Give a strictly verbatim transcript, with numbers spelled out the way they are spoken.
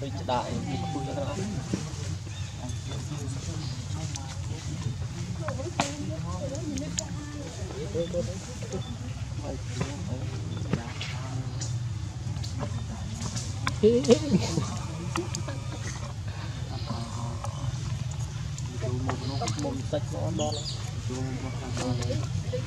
Hãy subscribe cho kênh Ghiền Mì Gõ để không bỏ lỡ những video hấp dẫn. Hãy subscribe cho kênh Ghiền Mì Gõ để không bỏ lỡ